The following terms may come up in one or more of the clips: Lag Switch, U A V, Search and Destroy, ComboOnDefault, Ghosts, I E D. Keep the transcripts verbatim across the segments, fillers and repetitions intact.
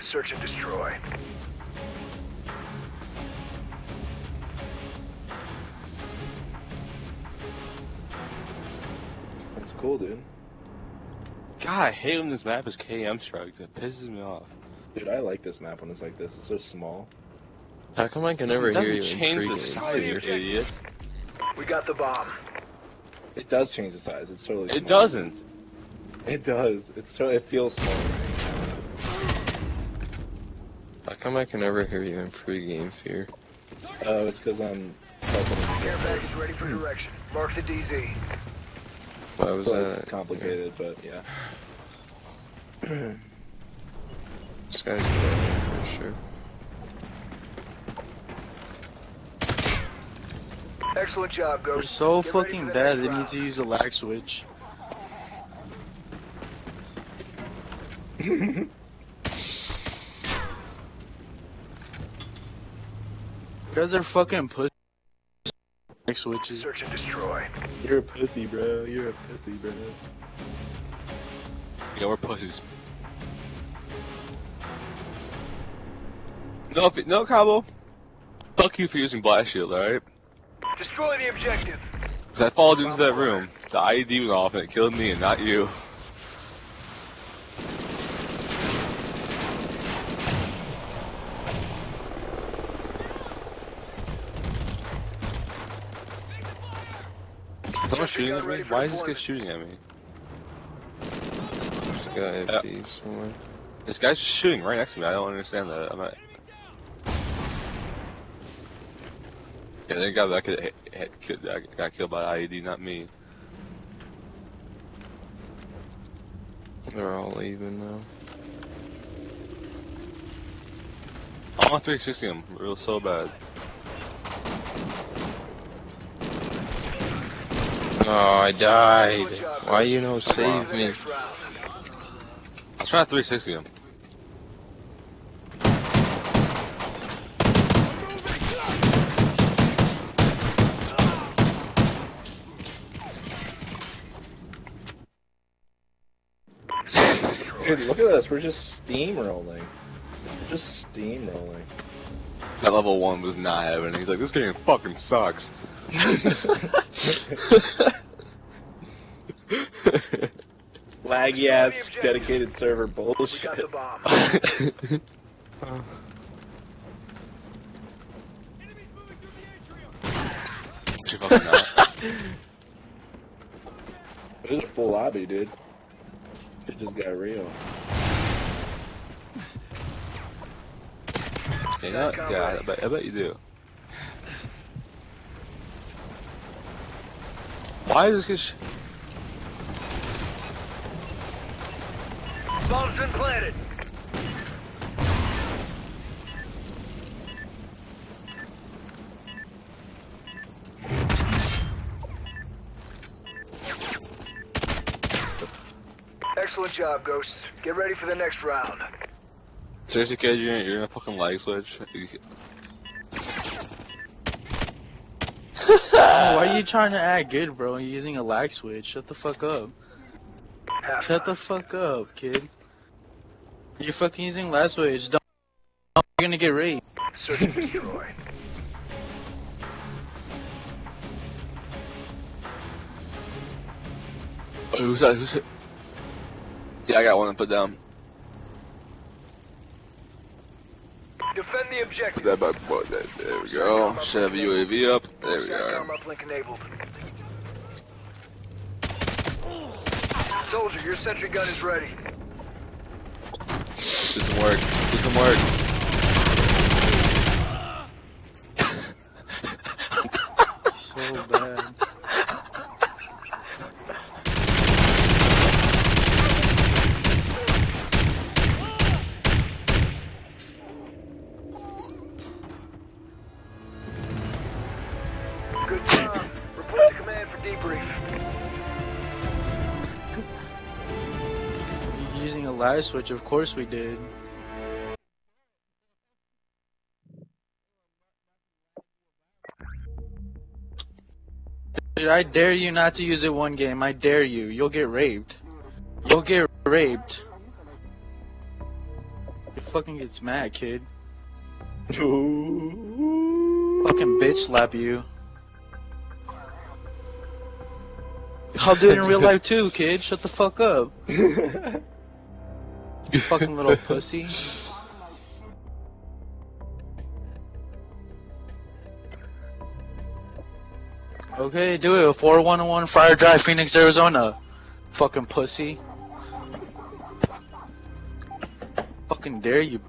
Search and destroy. That's cool, dude. God, I hate when this map is K M striked. It pisses me off. Dude, I like this map when it's like this. It's so small. How come I can never hear you? It doesn't change the size, you idiot. We got the bomb. It does change the size. It's totally small. It doesn't. It does. It's totally. It feels small. How come I can never hear you in pre-games here? Oh, uh, it's because I'm. Care package ready for direction. Mark the D Z. Why was that? It's complicated, yeah. But yeah. This guy's dead, for sure. Excellent job, Ghost. You're so Get fucking bad. They need to use a lag switch. You guys are fucking pussy. Switches. Search and destroy. You're a pussy, bro. You're a pussy, bro. Yeah, we're pussies. No, no, Combo. Fuck you for using blast shield, alright? Destroy the objective. Cause I followed into that room. The I E D went off and it killed me and not you. Someone shooting at me? Why is this guy shooting at me? This guy yeah. somewhere. This guy's just shooting right next to me. I don't understand that. I'm not. Yeah, that guy got, got, got killed by I E D, not me. They're all leaving now. I'm on three sixty him real so bad. Oh, I died. Why you no save me? I was trying to three sixty him. Dude, look at us. We're just steamrolling. We're just steamrolling. That level one was not having it. He's like, this game fucking sucks. Laggy ass dedicated server bullshit. We got the bomb. uh. Enemies moving through the atrium. It is a full lobby, dude. It just got real. You know, yeah, I bet, I bet you do. Why is this? Bomb's been planted. Excellent job, Ghosts. Get ready for the next round. Seriously, kid, you're, you're gonna fucking lag switch. Why are you trying to act good, bro? You're using a lag switch. Shut the fuck up. Shut the fuck up, kid. You're fucking using lag switch. Don't. You're gonna get raped. Search and destroy. Oh, who's that? Who's it? Yeah, I got one to put down. Defend the objective. That by, well, that, there we go. Should have a U A V up. There we go. Soldier, your sentry gun is ready. Do some work. Do some work. So bad. Lag switch, of course we did. Dude, I dare you not to use it one game. I dare you. You'll get raped. You'll get raped. fucking gets mad, kid. Fucking bitch slap you. I'll do it in real life too, kid. Shut the fuck up. You fucking little pussy. Okay, do it. four one one Friar Drive, Phoenix, Arizona. Fucking pussy. Fucking dare you.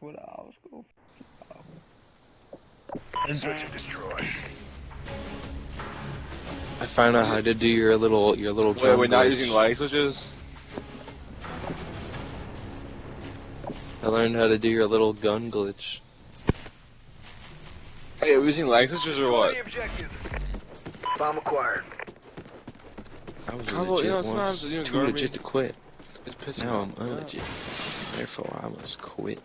What I was going for. Search and destroy. I found out how to do your little your little. Wait, we're not using light switches. I learned how to do your little gun glitch. Hey, are we using light switches or what? Bomb acquired. I was legit you know, once. You know, too garbage. Legit to quit. It's pissing now me. I'm unlegit. Out. Therefore, I must quit.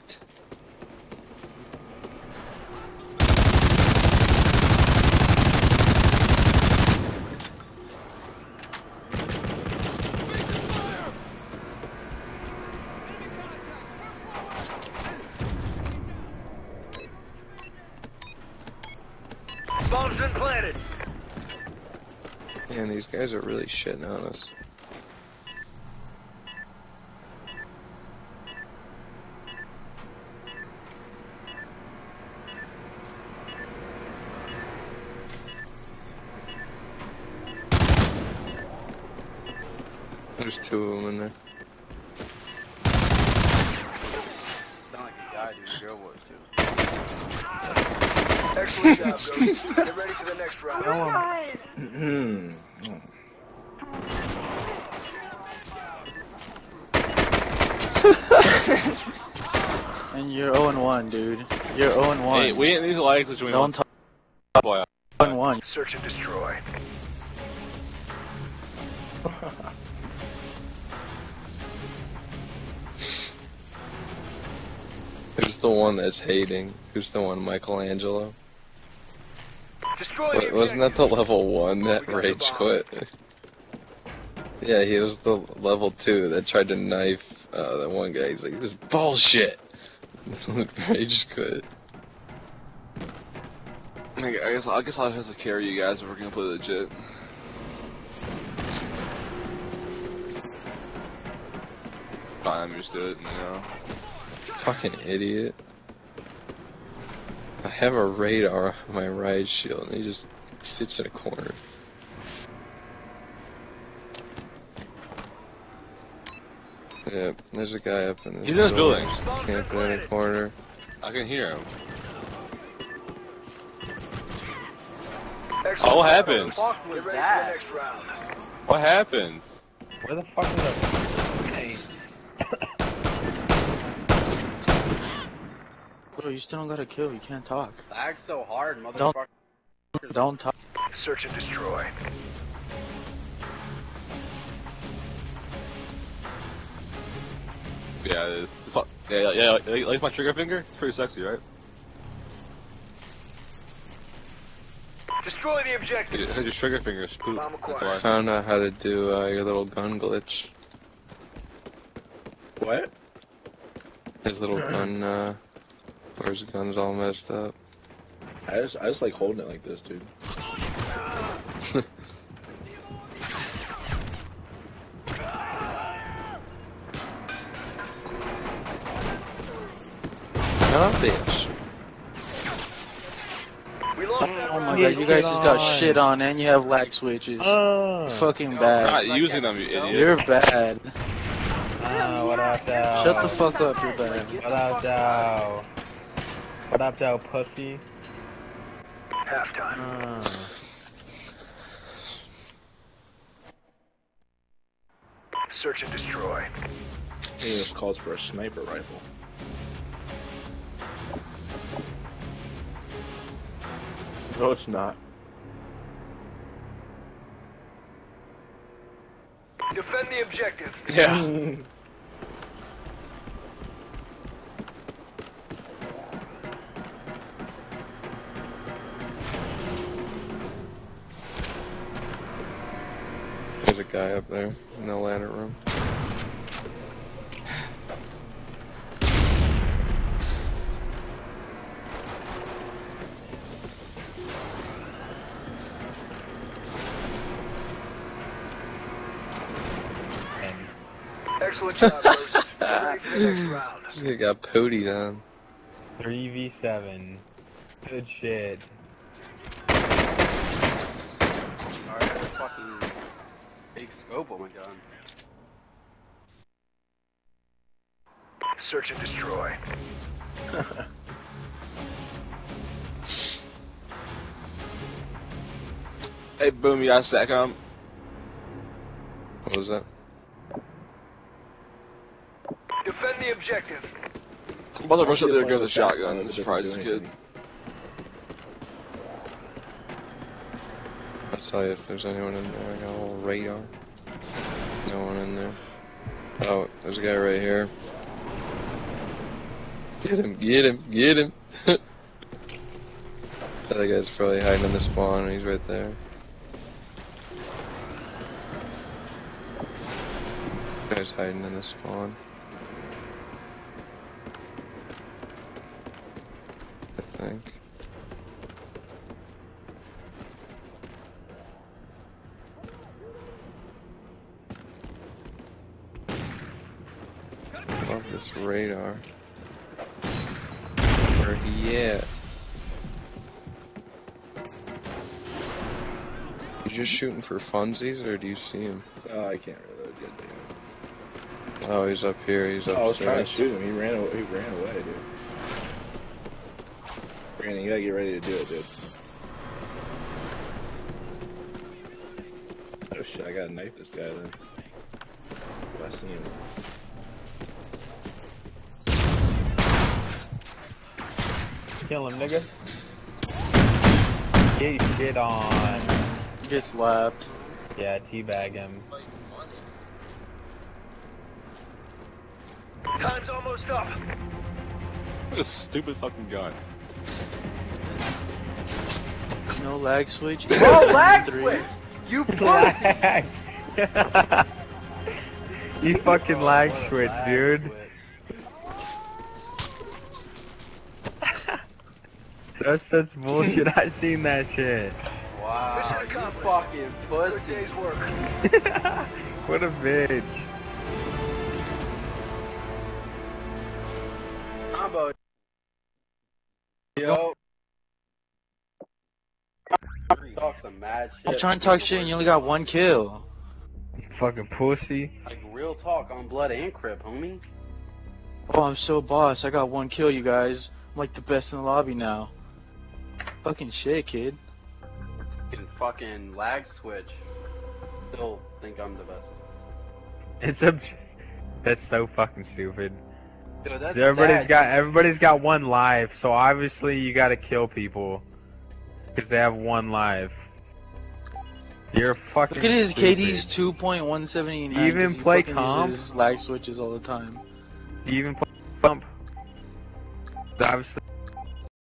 Bombs been planted. Man, these guys are really shitting on us. There's two of them in there. Sound like the guy whose girl was too. Excellent job, Ghosts. Get ready for the next round. Oh my God. And you're oh and one, dude. You're oh and one. Hey, we ain't these lags which we don't talk. Boy, oh and one. Search and destroy. Who's the one that's hating? Who's the one, Michelangelo? Wait, wasn't that the level one that rage quit? Yeah, he was the level two that tried to knife uh, that one guy. He's like, this is bullshit! Rage quit. I guess, I guess I'll just have to carry you guys if we're gonna play legit. I understood, you know. Fucking idiot. I have a radar on my ride shield and he just sits in a corner. Yep, there's a guy up in this He's in this building. Camping in a corner. I can hear him. Oh, what happened? What the fuck was that? What happened? Where the fuck was that? Bro, you still don't got a kill, you can't talk. Lag so hard, motherfucker. Don't, don't talk. Search and destroy. Yeah, it is. It's all, yeah, yeah, yeah, like my trigger finger? Pretty sexy, right? Destroy the objective! Your, your trigger finger is spooked. I found out how to do uh, your little gun glitch. What? His little gun, uh... Or his gun's all messed up. I just, I just like holding it like this, dude. Not bitch. We lost oh, oh my god, you guys just got shit on and you have lag switches. Oh. You're fucking bad. You're not using them, you idiot. You're bad. Oh, what up, though? Shut the fuck up, you're bad. What up, though? What up, thou pussy? Half time. Uh. Search and destroy. Hey, this calls for a sniper rifle. No, it's not. Defend the objective. Yeah. There's a guy up there in the ladder room. Excellent job, Ghosts. Ready for the next round. You got podied on. three v seven. Good shit. Alright, I have a fucking big scope, oh my god. Search and destroy. Hey, boom, you got stack on. What was that? Defend the objective. I'm about to rush up there and go with a shotgun and surprise this kid. I'll tell you if there's anyone in there. I got a little radar. No one in there. Oh, there's a guy right here. Get him, get him, get him. That other guy's probably hiding in the spawn and he's right there. That guy's hiding in the spawn. I think. I love this radar. Where he at? You just shooting for funsies, or do you see him? Oh, I can't really get there. Oh, he's up here. He's up. Oh, I was trying to shoot him. He ran away. He ran away, dude. You gotta get ready to do it, dude. Oh shit, I gotta knife this guy then. Oh, I see him. Kill him, nigga. Get your shit on. Get slapped. Yeah, teabag him. Time's almost up. This stupid fucking gun. No lag switch. No lag switch! You pussy! Lag. You fucking oh, lag switch, lag dude. Switch. That's such bullshit. I seen that shit. Wow. You fucking pussy. What a bitch. Combo. Yo. Some mad shit. I'm trying to talk shit and you only got one kill. You fucking pussy. Like real talk on Blood and Crip, homie. Oh, I'm so boss. I got one kill, you guys. I'm like the best in the lobby now. Fucking shit, kid. And fucking lag switch. Still think I'm the best. It's a. That's so fucking stupid. Dude, that's so everybody's sad, got dude. Everybody's got one life, so obviously you gotta kill people. Because they have one life. You're fucking Look at his stupid. K D's two point one seven nine. You even play comp? Lag switches all the time. You even play comp? Obviously